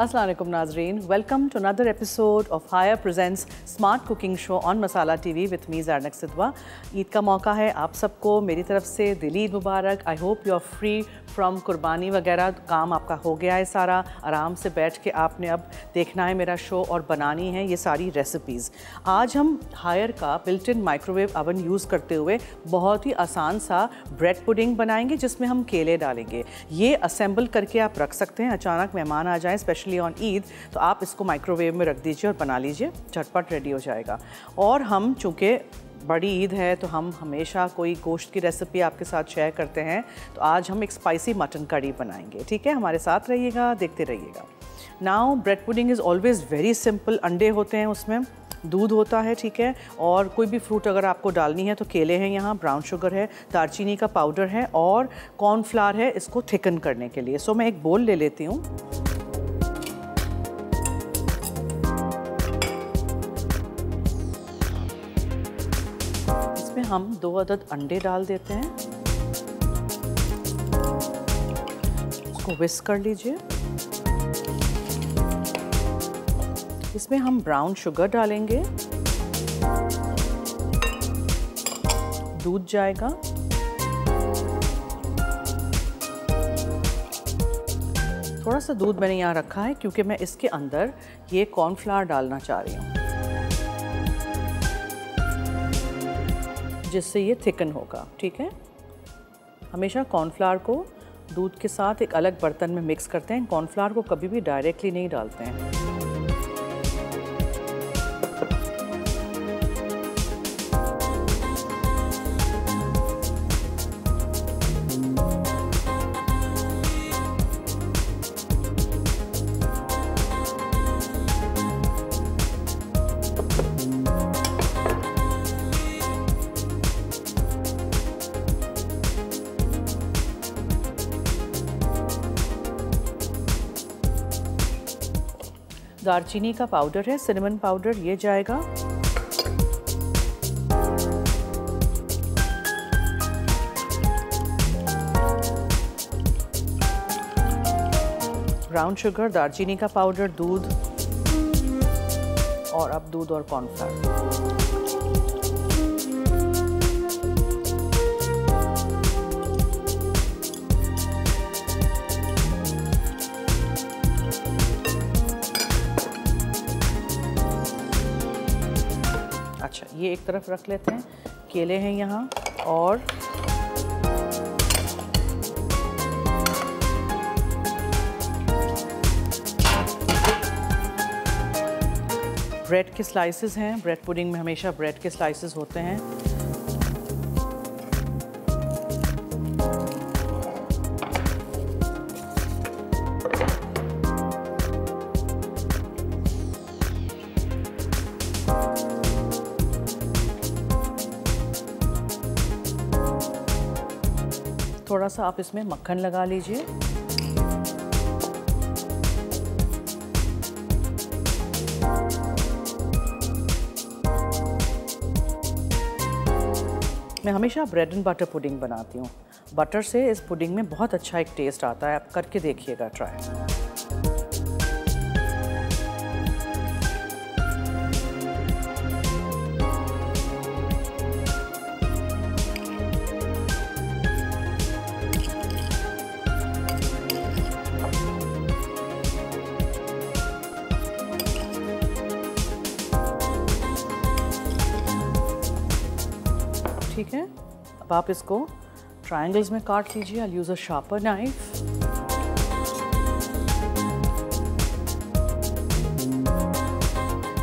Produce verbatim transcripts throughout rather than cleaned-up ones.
अस्सलाम वालेकुम नाजरीन, welcome to another episode of Haier presents smart cooking show on Masala TV with me Zarnak Sidhwa. Eid का मौका है, आप सबको मेरी तरफ से दिली ईद मुबारक। I hope you are free from कुर्बानी वगैरह, काम आपका हो गया है सारा, आराम से बैठ के आपने अब देखना है मेरा शो और बनानी है ये सारी रेसिपीज़। आज हम हायर का built in microwave oven use करते हुए बहुत ही आसान सा ब्रेड पुडिंग बनाएंगे जिसमें हम केले डालेंगे। ये असेंबल करके आप रख सकते हैं, अचानक मेहमान आ जाएँ स्पेशल ऑन ईद, तो आप इसको माइक्रोवेव में रख दीजिए और बना लीजिए, झटपट रेडी हो जाएगा। और हम चूँकि बड़ी ईद है तो हम हमेशा कोई गोश्त की रेसिपी आपके साथ शेयर करते हैं, तो आज हम एक स्पाइसी मटन करी बनाएंगे। ठीक है, हमारे साथ रहिएगा, देखते रहिएगा। Now bread pudding is always very simple. अंडे होते हैं, उसमें दूध होता है, ठीक है, और कोई भी फ्रूट अगर आपको डालनी है तो केले हैं, यहाँ ब्राउन शुगर है, दालचीनी का पाउडर है और कॉर्नफ्लावर है इसको थिकन करने के लिए। सो मैं एक बोल ले लेती हूँ। हम दो अदद अंडे डाल देते हैं, इसको विस्क कर लीजिए। इसमें हम ब्राउन शुगर डालेंगे, दूध जाएगा, थोड़ा सा दूध मैंने यहाँ रखा है क्योंकि मैं इसके अंदर ये कॉर्नफ्लावर डालना चाह रही हूँ जिससे ये थिकन होगा। ठीक है, हमेशा कॉर्नफ्लावर को दूध के साथ एक अलग बर्तन में मिक्स करते हैं, कॉर्नफ्लावर को कभी भी डायरेक्टली नहीं डालते हैं। दालचीनी का पाउडर है, सिनेमन पाउडर, ये जाएगा। ब्राउन शुगर, दालचीनी का पाउडर, दूध और अब दूध और ये एक तरफ रख लेते हैं। केले हैं यहाँ और ब्रेड के स्लाइसेस हैं। ब्रेड पुडिंग में हमेशा ब्रेड के स्लाइसेस होते हैं। थोड़ा सा आप इसमें मक्खन लगा लीजिए। मैं हमेशा ब्रेड एंड बटर पुडिंग बनाती हूँ, बटर से इस पुडिंग में बहुत अच्छा एक टेस्ट आता है, आप करके देखिएगा ट्राई। ठीक है, अब आप इसको ट्रायंगल्स में काट लीजिए। I use a sharper knife.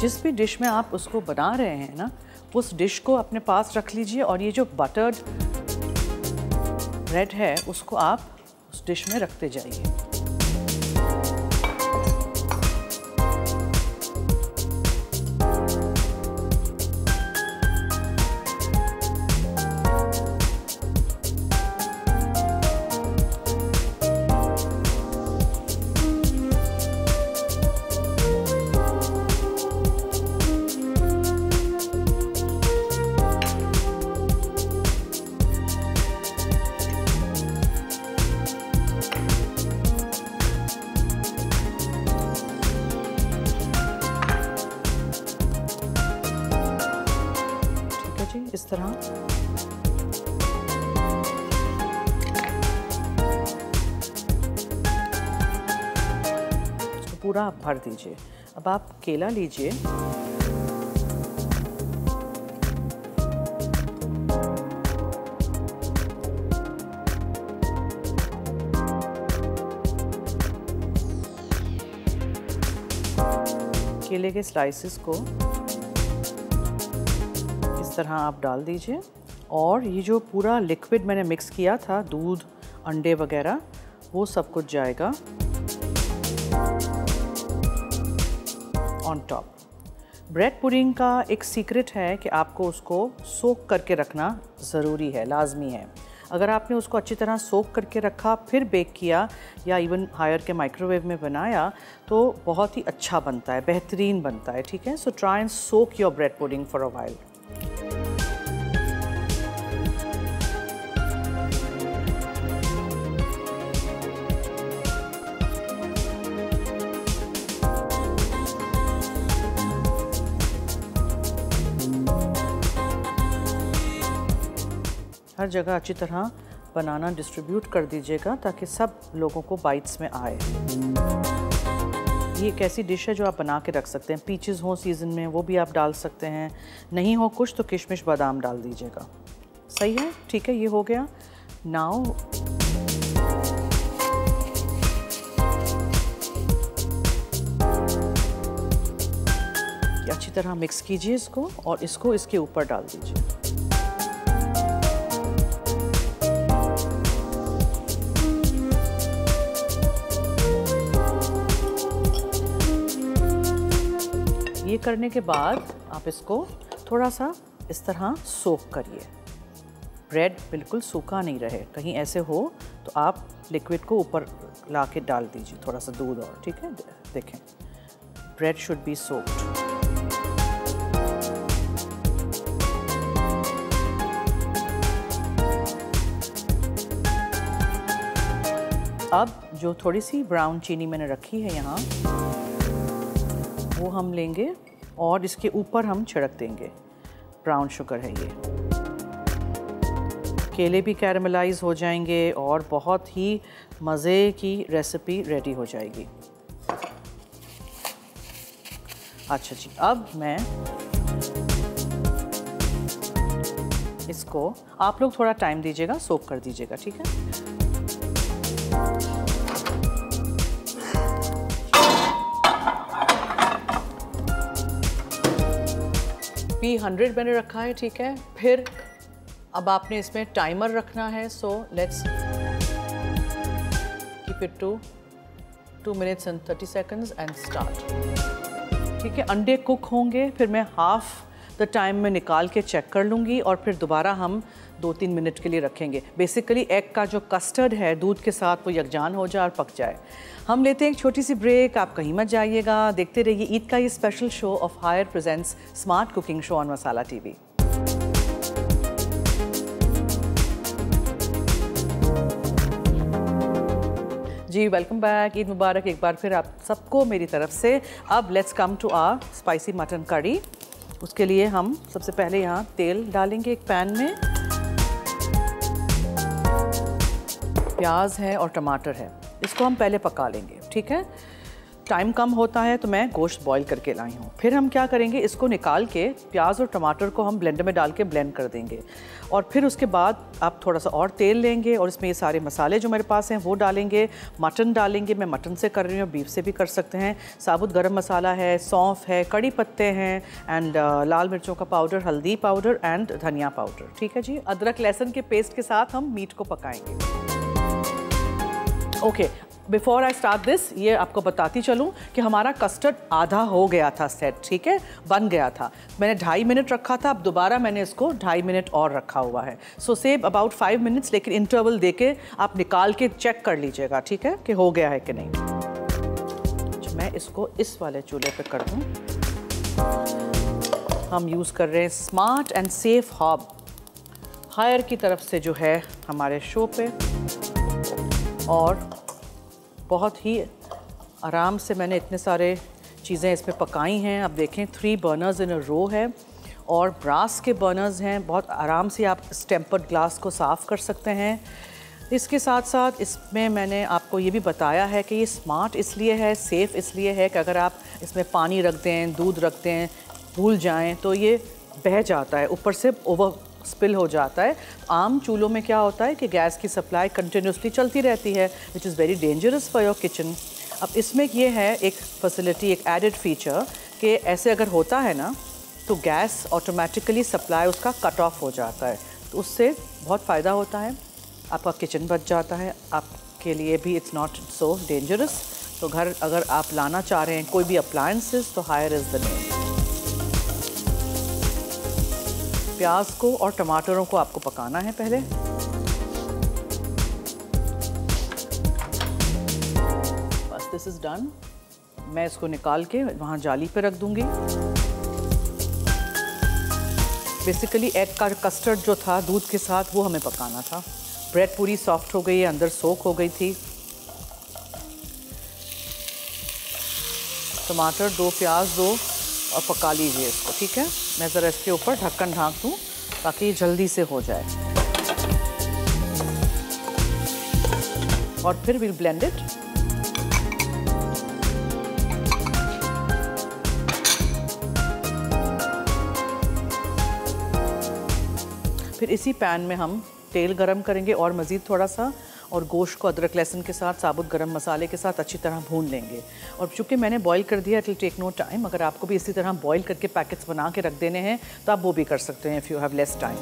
जिस भी डिश में आप उसको बना रहे हैं ना, उस डिश को अपने पास रख लीजिए और ये जो बटर्ड ब्रेड है उसको आप उस डिश में रखते जाइए। लीजिए इस तरह, इसको पूरा आप भर दीजिए। अब आप केला लीजिए, केले के स्लाइसेस को इस तरह आप डाल दीजिए। और ये जो पूरा लिक्विड मैंने मिक्स किया था, दूध, अंडे वगैरह, वो सब कुछ जाएगा ऑन टॉप। ब्रेड पुडिंग का एक सीक्रेट है कि आपको उसको सोक करके रखना ज़रूरी है, लाजमी है। अगर आपने उसको अच्छी तरह सोक करके रखा, फिर बेक किया या इवन हायर के माइक्रोवेव में बनाया तो बहुत ही अच्छा बनता है, बेहतरीन बनता है। ठीक है, so try and soak your bread pudding for a while. हर जगह अच्छी तरह बनाना डिस्ट्रीब्यूट कर दीजिएगा ताकि सब लोगों को बाइट्स में आए। ये एक ऐसी डिश है जो आप बना के रख सकते हैं, पीचेस हो सीज़न में वो भी आप डाल सकते हैं, नहीं हो कुछ तो किशमिश बादाम डाल दीजिएगा। सही है, ठीक है, ये हो गया। नाउ अच्छी तरह मिक्स कीजिए इसको और इसको इसके ऊपर डाल दीजिए। ये करने के बाद आप इसको थोड़ा सा इस तरह सोक करिए, ब्रेड बिल्कुल सूखा नहीं रहे, कहीं ऐसे हो तो आप लिक्विड को ऊपर ला के डाल दीजिए, थोड़ा सा दूध और। ठीक है, देखें ब्रेड शुड बी सोक्ड। अब जो थोड़ी सी ब्राउन चीनी मैंने रखी है यहाँ, वो हम लेंगे और इसके ऊपर हम छिड़क देंगे। ब्राउन शुगर है ये, केले भी कैरमलाइज हो जाएंगे और बहुत ही मज़े की रेसिपी रेडी हो जाएगी। अच्छा जी, अब मैं इसको, आप लोग थोड़ा टाइम दीजिएगा, सोक कर दीजिएगा। ठीक है, पी हंड्रेड मैंने रखा है। ठीक है, फिर अब आपने इसमें टाइमर रखना है, so let's keep it to two minutes and thirty seconds and start. ठीक है, अंडे कुक होंगे, फिर मैं हाफ द टाइम में निकाल के चेक कर लूँगी और फिर दोबारा हम दो तीन मिनट के लिए रखेंगे। बेसिकली एग का जो कस्टर्ड है दूध के साथ, वो यकजान हो जाए और पक जाए। हम लेते हैं एक छोटी सी ब्रेक, आप कहीं मत जाइएगा, देखते रहिए ईद का ये special show of Haier presents smart cooking show on Masala TV. जी वेलकम बैक, ईद मुबारक एक बार फिर आप सबको मेरी तरफ से। अब let's come to our spicy mutton curry. उसके लिए हम सबसे पहले यहाँ तेल डालेंगे एक पैन में, प्याज है और टमाटर है, इसको हम पहले पका लेंगे। ठीक है, टाइम कम होता है तो मैं गोश्त बॉईल करके लाई हूँ। फिर हम क्या करेंगे, इसको निकाल के प्याज और टमाटर को हम ब्लेंडर में डाल के ब्लेंड कर देंगे और फिर उसके बाद आप थोड़ा सा और तेल लेंगे और इसमें ये सारे मसाले जो मेरे पास हैं वो डालेंगे। मटन डालेंगे, मैं मटन से कर रही हूँ, बीफ से भी कर सकते हैं। साबुत गरम मसाला है, सौंफ है, कड़ी पत्ते हैं एंड लाल मिर्चों का पाउडर, हल्दी पाउडर एंड धनिया पाउडर। ठीक है जी, अदरक लहसुन के पेस्ट के साथ हम मीट को पकाएंगे। Okay, before I start this, ये आपको बताती चलूँ कि हमारा कस्टर्ड आधा हो गया था सेट। ठीक है, बन गया था, मैंने ढाई मिनट रखा था, अब दोबारा मैंने इसको ढाई मिनट और रखा हुआ है। So save about five minutes, लेकिन इंटरवल देके आप निकाल के चेक कर लीजिएगा। ठीक है, कि हो गया है कि नहीं। मैं इसको इस वाले चूल्हे पे कर दूँ। हम यूज़ कर रहे हैं smart and safe hob, Haier की तरफ से जो है हमारे शो पे, और बहुत ही आराम से मैंने इतने सारे चीज़ें इसमें पकाई हैं। अब देखें थ्री बर्नर्स इन अ रो है और ब्रास के बर्नर्स हैं, बहुत आराम से आप स्टेम्पर्ड ग्लास को साफ़ कर सकते हैं। इसके साथ साथ इसमें मैंने आपको ये भी बताया है कि ये स्मार्ट इसलिए है, सेफ़ इसलिए है कि अगर आप इसमें पानी रख दें, दूध रख दें, भूल जाएं तो ये बह जाता है, ऊपर से ओवर स्पिल हो जाता है। आम चूल्हों में क्या होता है कि गैस की सप्लाई कंटिन्यूसली चलती रहती है, which is very dangerous for your kitchen. अब इसमें ये है एक फैसिलिटी, एक एडेड फीचर कि ऐसे अगर होता है ना तो गैस ऑटोमेटिकली सप्लाई उसका कट ऑफ हो जाता है, तो उससे बहुत फ़ायदा होता है, आपका किचन बच जाता है, आपके लिए भी इट्स नॉट सो डेंजरस। तो घर अगर आप लाना चाह रहे हैं कोई भी अप्लायंसेस तो हायर इज़ द नेम। प्याज को और टमाटरों को आपको पकाना है पहले। बस दिस इज़ डन। मैं इसको निकाल के वहाँ जाली पे रख दूँगी। बेसिकली एग का कस्टर्ड जो था दूध के साथ वो हमें पकाना था। ब्रेड पूरी सॉफ्ट हो गई है, अंदर सोक हो गई थी। टमाटर दो, प्याज दो और पका लीजिए इसको, ठीक है। मैं ज़रा इसके ऊपर ढक्कन ढाँक दूँ ताकि जल्दी से हो जाए और फिर वी ब्लेंड इट। फिर इसी पैन में हम तेल गरम करेंगे और मज़ीद थोड़ा सा, और गोश्त को अदरक लहसुन के साथ, साबुत गरम मसाले के साथ अच्छी तरह भून लेंगे। और चूँकि मैंने बॉईल कर दिया, it will take no time. अगर आपको भी इसी तरह बॉईल करके पैकेट्स बना के रख देने हैं तो आप वो भी कर सकते हैं if you have less time.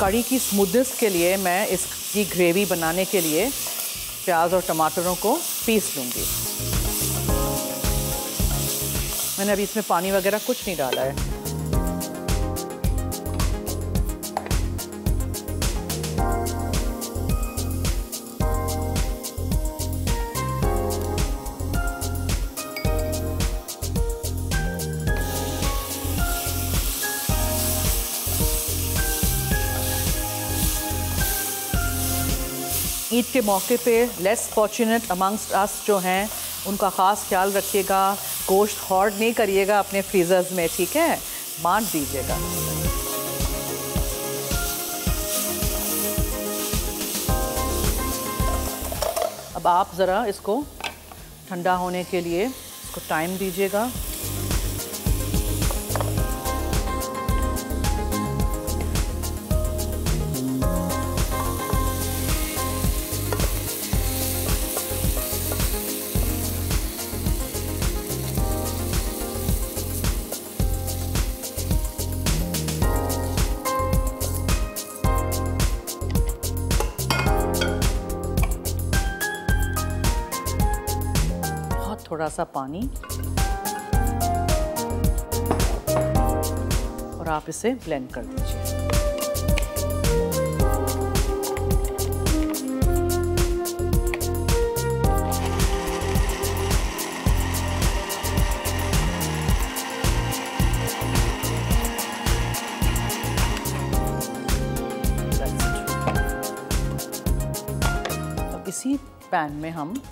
कड़ी की स्मूथनेस के लिए मैं इसकी ग्रेवी बनाने के लिए प्याज और टमाटरों को पीस लूँगी। मैंने अभी इसमें पानी वगैरह कुछ नहीं डाला है। ईद के मौके पे लेस फॉर्चुनेट अमंगस्ट अस जो हैं उनका ख़ास ख्याल रखिएगा। गोश्त हॉर्ड नहीं करिएगा अपने फ्रीजर्स में, ठीक है, बांट दीजिएगा। अब आप ज़रा इसको ठंडा होने के लिए इसको टाइम दीजिएगा। थोड़ा सा पानी, और आप इसे ब्लेंड कर दीजिए। अब इसी पैन में हम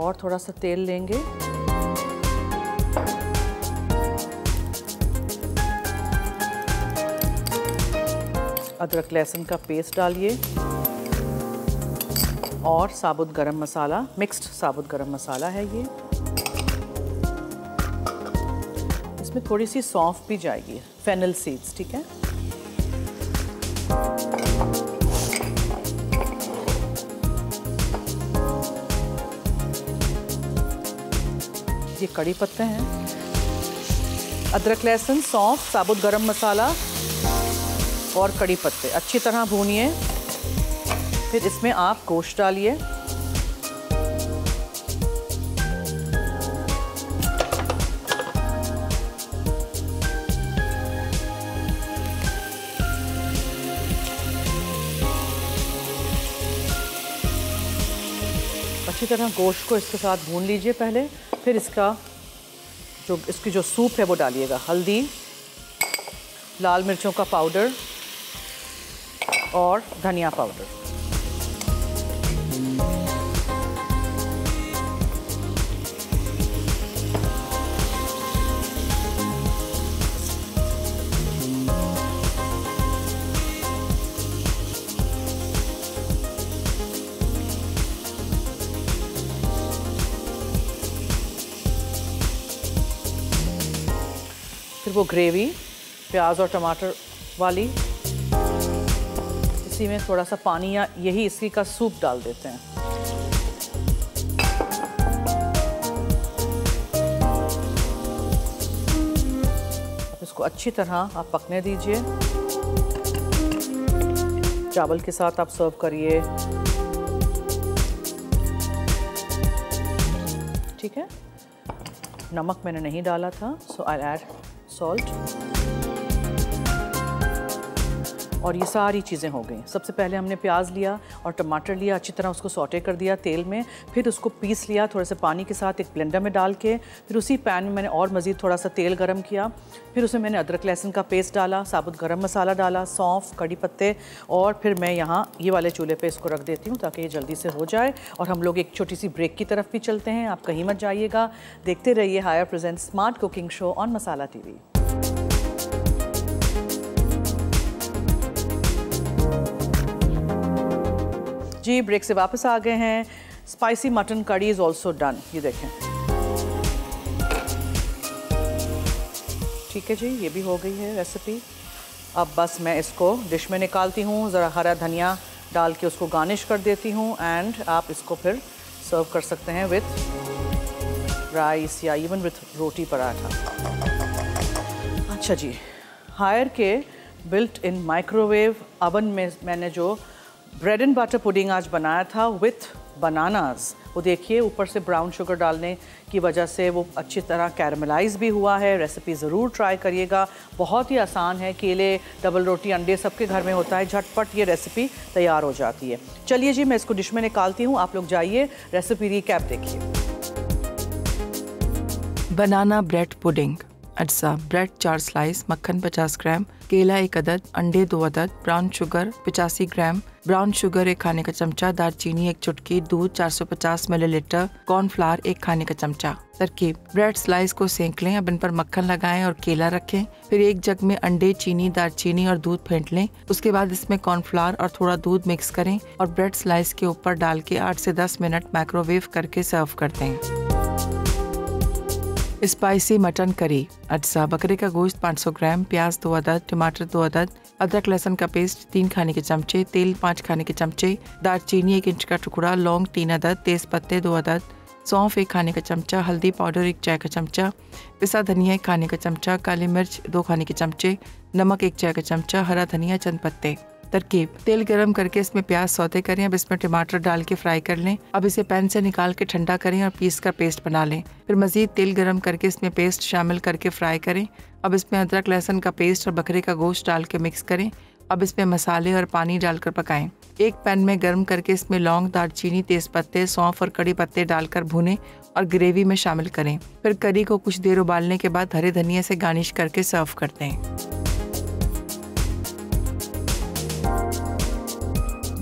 और थोड़ा सा तेल लेंगे। अदरक लहसुन का पेस्ट डालिए और साबुत गरम मसाला, मिक्स्ड साबुत गरम मसाला है ये। इसमें थोड़ी सी सौंफ भी जाएगी, फेनल सीड्स, ठीक है। ये कड़ी पत्ते हैं, अदरक लहसुन, सौंफ, साबुत गरम मसाला और कड़ी पत्ते अच्छी तरह भूनिए। फिर इसमें आप गोश्त डालिए। अच्छी तरह गोश्त को इसके साथ भून लीजिए पहले। फिर इसका जो इसकी जो सूप है वो डालिएगा, हल्दी, लाल मिर्चों का पाउडर और धनिया पाउडर। फिर वो ग्रेवी प्याज और टमाटर वाली, इसी में थोड़ा सा पानी या यही इसी का सूप डाल देते हैं। इसको अच्छी तरह आप पकने दीजिए, चावल के साथ आप सर्व करिए। ठीक है, नमक मैंने नहीं डाला था, सो आई ऐड सॉल्ट। और ये सारी चीज़ें हो गई। सबसे पहले हमने प्याज लिया और टमाटर लिया, अच्छी तरह उसको सौटे कर दिया तेल में, फिर उसको पीस लिया थोड़े से पानी के साथ एक ब्लेंडर में डाल के। फिर उसी पैन में मैंने और मज़ीद थोड़ा सा तेल गरम किया, फिर उसमें मैंने अदरक लहसुन का पेस्ट डाला, साबुत गरम मसाला डाला, सौंफ, कड़ी पत्ते, और फिर मैं यहाँ ये वाले चूल्हे पे इसको रख देती हूँ ताकि ये जल्दी से हो जाए। और हम लोग एक छोटी सी ब्रेक की तरफ भी चलते हैं, आप कहीं मत जाइएगा, देखते रहिए Haier present smart cooking show on Masala TV. जी, ब्रेक से वापस आ गए हैं। Spicy mutton curry is also done, ये देखें। ठीक है जी, ये भी हो गई है रेसिपी। अब बस मैं इसको डिश में निकालती हूँ, ज़रा हरा धनिया डाल के उसको गार्निश कर देती हूँ, एंड आप इसको फिर सर्व कर सकते हैं विथ राइस या इवन विथ रोटी पराठा। अच्छा जी, हायर के बिल्ट इन माइक्रोवेव अवन में मैंने जो ब्रेड एंड बटर पुडिंग आज बनाया था विथ बनानास, वो देखिए ऊपर से ब्राउन शुगर डालने की वजह से वो अच्छी तरह कैरमलाइज भी हुआ है। रेसिपी ज़रूर ट्राई करिएगा, बहुत ही आसान है। केले, डबल रोटी, अंडे सबके घर में होता है, झटपट ये रेसिपी तैयार हो जाती है। चलिए जी, मैं इसको डिश में निकालती हूँ, आप लोग जाइए रेसिपी रिकैप देखिए। Banana bread pudding. अच्छा, ब्रेड चार स्लाइस, मक्खन पचास ग्राम, केला एक अदद, अंडे दो अदद, ब्राउन शुगर पचासी ग्राम, ब्राउन शुगर एक खाने का चमचा, दालचीनी एक चुटकी, दूध चार सौ पचास मिलीलीटर, कॉर्नफ्लावर एक खाने का चमचा। तरकीब: ब्रेड स्लाइस को सेंक लें, ओवन पर मक्खन लगाएं और केला रखें। फिर एक जग में अंडे, चीनी, दालचीनी और दूध फेंट लें। उसके बाद इसमें कॉर्नफ्लावर और थोड़ा दूध मिक्स करें और ब्रेड स्लाइस के ऊपर डाल के आठ से दस मिनट माइक्रोवेव करके सर्व कर दें। स्पाइसी मटन करी। अच्छा, बकरे का गोश्त पाँच सौ ग्राम, प्याज दो अदद, टमाटर दो अदद, अदरक लहसुन का पेस्ट तीन खाने के चमचे, तेल पाँच खाने के चमचे, दालचीनी एक इंच का टुकड़ा, लौंग तीन अदद, तेज पत्ते दो अदद, सौंफ एक खाने का चमचा, हल्दी पाउडर एक चाय का चमचा, पिसा धनिया एक खाने का चमचा, काली मिर्च दो खाने के चमचे, नमक एक चाय का चमचा, हरा धनिया चंद पत्ते। तरकीब: तेल गरम करके इसमें प्याज सौते करें, अब इसमें टमाटर डाल के फ्राई कर लें। अब इसे पैन से निकाल के ठंडा करें और पीस कर पेस्ट बना लें। फिर मज़ीद तेल गरम करके इसमें पेस्ट शामिल करके फ्राई करें। अब इसमें अदरक लहसुन का पेस्ट और बकरे का गोश्त डाल के मिक्स करें। अब इसमें मसाले और पानी डालकर पकाएं। एक पैन में गर्म करके इसमें लौंग, दालचीनी, तेज पत्ते, सौंफ और कड़ी पत्ते डालकर भूनें और ग्रेवी में शामिल करें। फिर करी को कुछ देर उबालने के बाद हरे धनिया से गार्निश करके सर्व कर दें।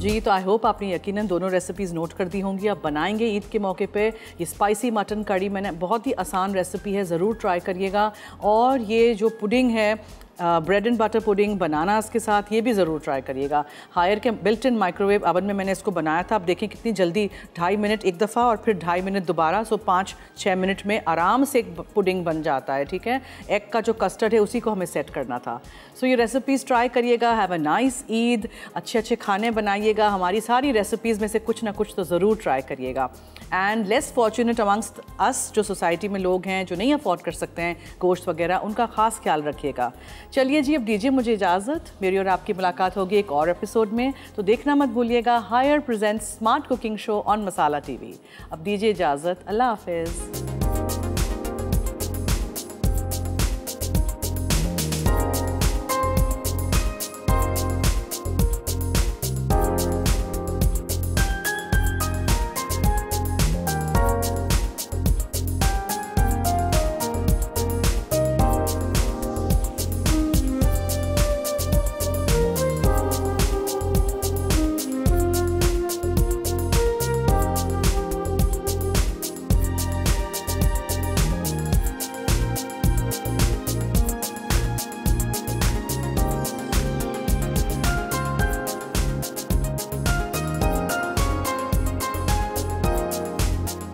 जी, तो आई होप आपने यकीनन दोनों रेसिपीज़ नोट कर दी होंगी। आप बनाएंगे ईद के मौके पे ये स्पाइसी मटन कड़ी, मैंने बहुत ही आसान रेसिपी है, ज़रूर ट्राई करिएगा। और ये जो पुडिंग है, bread and butter pudding bananas के साथ, ये भी ज़रूर ट्राई करिएगा। हायर के बिल्ट इन माइक्रोवेव अवन में मैंने इसको बनाया था। आप देखें कितनी जल्दी, ढाई मिनट एक दफ़ा और फिर ढाई मिनट दोबारा, सो पाँच छः मिनट में आराम से एक पुडिंग बन जाता है। ठीक है, एग का जो कस्टर्ड है उसी को हमें सेट करना था। सो ये रेसिपीज़ ट्राई करिएगा। हैव अ नाइस ईद, अच्छे अच्छे खाने बनाइएगा। हमारी सारी रेसिपीज़ में से कुछ ना कुछ तो ज़रूर ट्राई करिएगा। And less fortunate amongst us, जो सोसाइटी में लोग हैं जो नहीं अफोर्ड कर सकते हैं गोश्त वगैरह, उनका ख़ास ख्याल रखिएगा। चलिए जी, अब दीजिए मुझे इजाज़त। मेरी और आपकी मुलाकात होगी एक और एपिसोड में, तो देखना मत भूलिएगा Haier presents smart cooking show on Masala TV. अब दीजिए इजाज़त, अल्लाह हाफिज़।